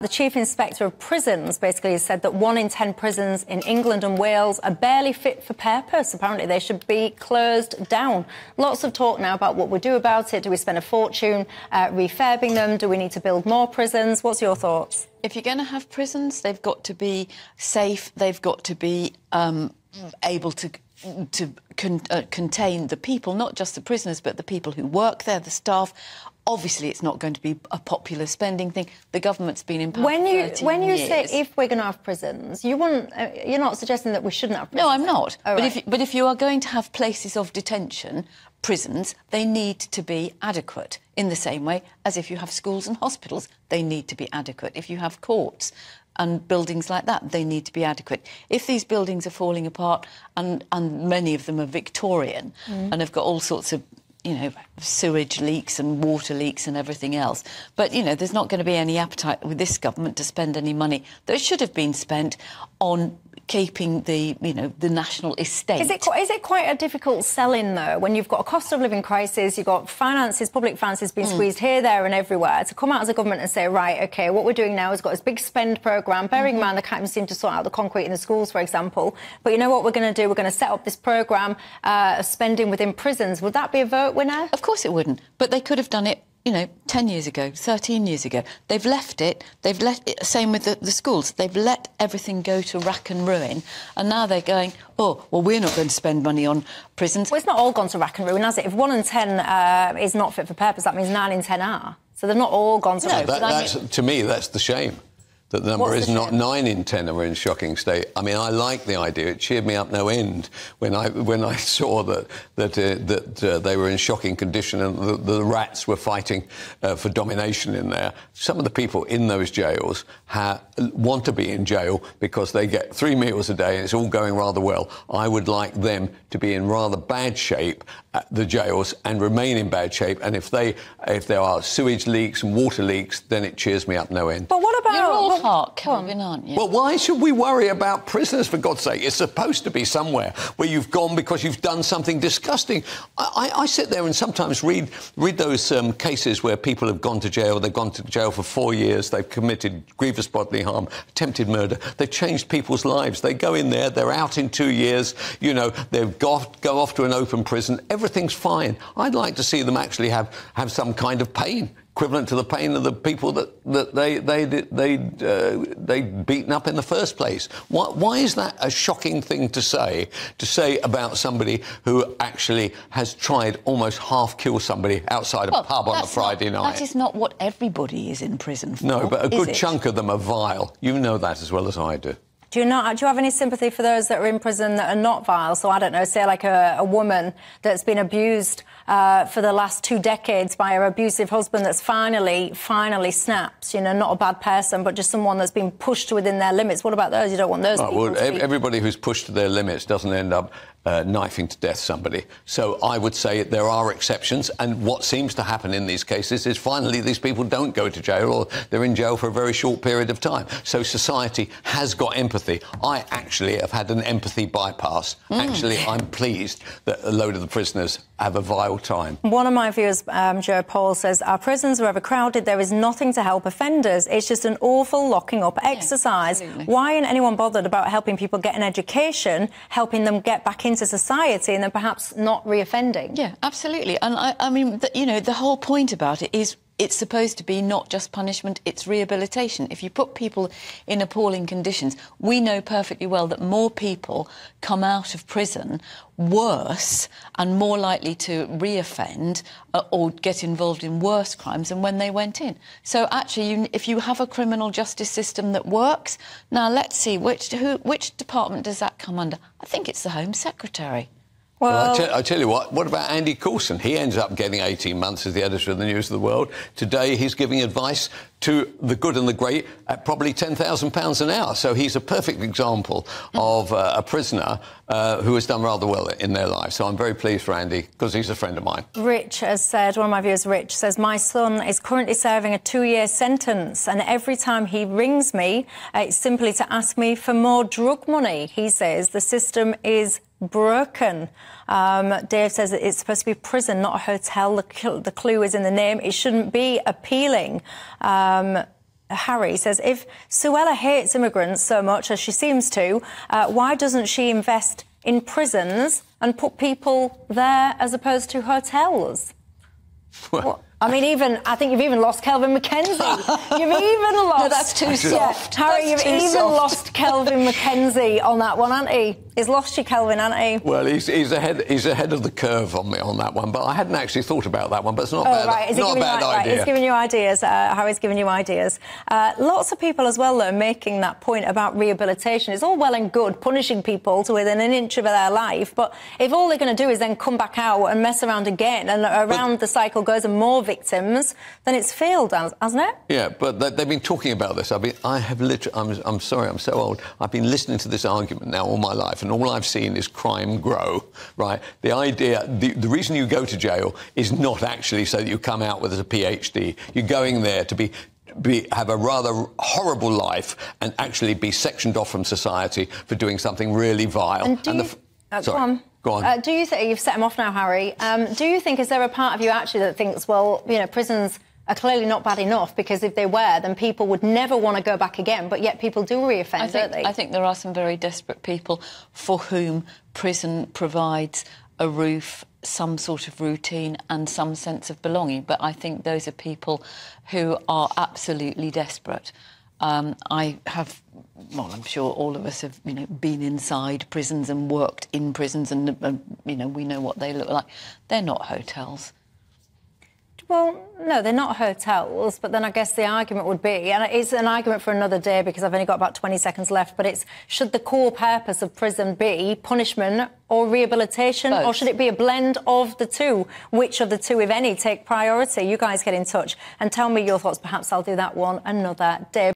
The Chief Inspector of Prisons basically said that 1 in 10 prisons in England and Wales are barely fit for purpose. Apparently, they should be closed down. Lots of talk now about what we do about it. Do we spend a fortune refurbing them? Do we need to build more prisons? What's your thoughts? If you're going to have prisons, they've got to be safe. They've got to be able to contain the people, not just the prisoners, but the people who work there, the staff. Obviously, it's not going to be a popular spending thing. The government's been in power for 13 years. Say if we're going to have prisons, you wouldn't, you're not suggesting that we shouldn't have prisons? No, I'm not. Oh, but if you are going to have places of detention, prisons, they need to be adequate in the same way as if you have schools and hospitals, they need to be adequate. If you have courts and buildings like that, they need to be adequate. If these buildings are falling apart, and many of them are Victorian and have got all sorts of, you know, sewage leaks and water leaks and everything else. But, you know, there's not going to be any appetite with this government to spend any money that should have been spent on keeping the, you know, the national estate. Is it quite a difficult sell-in, though, when you've got a cost of living crisis, you've got finances, public finances being squeezed here, there and everywhere, to come out as a government and say, right, OK, what we're doing now is got this big spend programme, bearing in mind I can't even seem to sort out the concrete in the schools, for example, but you know what we're going to do? We're going to set up this programme of spending within prisons. Would that be a vote winner? Of course it wouldn't, but they could have done it, you know, 10 years ago, 13 years ago. They've left it, same with the schools, they've let everything go to rack and ruin, and now they're going, oh, well, we're not going to spend money on prisons. Well, it's not all gone to rack and ruin, has it? If 1 in 10 is not fit for purpose, that means 9 in 10 are. So they're not all gone to rack and ruin. To me, that's the shame, that the number is not 9 in 10 are in shocking state. I mean, I like the idea. It cheered me up no end when I saw that they were in shocking condition and the rats were fighting for domination in there. Some of the people in those jails want to be in jail because they get 3 meals a day and it's all going rather well. I would like them to be in rather bad shape at the jails and remain in bad shape. And if there are sewage leaks and water leaks, then it cheers me up no end. But what about... You're all heart, Kelvin, aren't you? Well, why should we worry about prisoners, for God's sake? It's supposed to be somewhere where you've gone because you've done something disgusting. I sit there and sometimes read those cases where people have gone to jail. They've gone to jail for 4 years. They've committed grievous bodily harm, attempted murder. They've changed people's lives. They go in there. They're out in 2 years. You know, they've go off to an open prison. Everything's fine. I'd like to see them actually have some kind of pain, equivalent to the pain of the people that they beaten up in the first place. Why is that a shocking thing to say about somebody who actually has tried almost half-kill somebody outside a pub on a Friday night? That is not what everybody is in prison for. No, but a good chunk of them are vile. You know that as well as I do. Do you have any sympathy for those that are in prison that are not vile? So, I don't know, say like a woman that's been abused for the last 2 decades by her abusive husband that's finally snaps, you know, not a bad person, but just someone that's been pushed within their limits. What about those? You don't want those people to be... Everybody who's pushed to their limits doesn't end up knifing to death somebody. So I would say there are exceptions, and what seems to happen in these cases is finally these people don't go to jail or they're in jail for a very short period of time. So society has got empathy. I actually have had an empathy bypass. Actually, I'm pleased that a load of the prisoners have a vile time. One of my viewers, Joe Paul, says, our prisons are overcrowded. There is nothing to help offenders. It's just an awful locking up exercise. Yeah, why isn't anyone bothered about helping people get an education, helping them get back into society and then perhaps not re-offending? Yeah, absolutely. And I mean, you know, the whole point about it is it's supposed to be not just punishment, it's rehabilitation. If you put people in appalling conditions, we know perfectly well that more people come out of prison worse and more likely to re-offend or get involved in worse crimes than when they went in. So actually, if you have a criminal justice system that works, now let's see, which department does that come under? I think it's the Home Secretary. Well, I tell you what about Andy Coulson? He ends up getting 18 months as the editor of the News of the World. Today he's giving advice to the good and the great at probably £10,000 an hour. So he's a perfect example of a prisoner who has done rather well in their life. So I'm very pleased for Andy, because he's a friend of mine. Rich has said, one of my viewers, Rich, says, my son is currently serving a 2-year sentence and every time he rings me, it's simply to ask me for more drug money. He says the system is broken. Dave says that it's supposed to be prison, not a hotel. The clue is in the name. It shouldn't be appealing. Harry says, if Suella hates immigrants so much as she seems to, why doesn't she invest in prisons and put people there as opposed to hotels? Well, I mean, even I think you've even lost Kelvin MacKenzie. You've even lost... No, that's too soft. Yeah, Harry, that's you've even lost Kelvin MacKenzie on that one, haven't he? He's lost you, Kelvin, hasn't he? Well, he's ahead of the curve on me on that one, but I hadn't actually thought about that one, but it's not a bad idea. Right, he's giving you ideas. Harry's giving you ideas. Lots of people as well, though, making that point about rehabilitation. It's all well and good punishing people to within an inch of their life, but if all they're going to do is then come back out and mess around again and around the cycle goes and more victims, then it's failed, hasn't it? Yeah, but they've been talking about this. I mean, I have literally... I'm sorry, I'm so old. I've been listening to this argument now all my life, and all I've seen is crime grow, right? The idea... The reason you go to jail is not actually so that you come out with a PhD. You're going there to have a rather horrible life and actually be sectioned off from society for doing something really vile. Go on. Do you think you've set him off now, Harry? Do you think is there a part of you actually that thinks, well, you know, prisons are clearly not bad enough because if they were, then people would never want to go back again. But yet people do reoffend, don't they? I think there are some very desperate people for whom prison provides a roof, some sort of routine and some sense of belonging. But I think those are people who are absolutely desperate. I have, well, I'm sure all of us have, you know, been inside prisons and worked in prisons and, you know, we know what they look like. They're not hotels. Well, no, they're not hotels, but then I guess the argument would be, and it's an argument for another day because I've only got about 20 seconds left, but it's, should the core purpose of prison be punishment or rehabilitation? Both. Or should it be a blend of the two? Which of the two, if any, take priority? You guys get in touch and tell me your thoughts. Perhaps I'll do that one another day.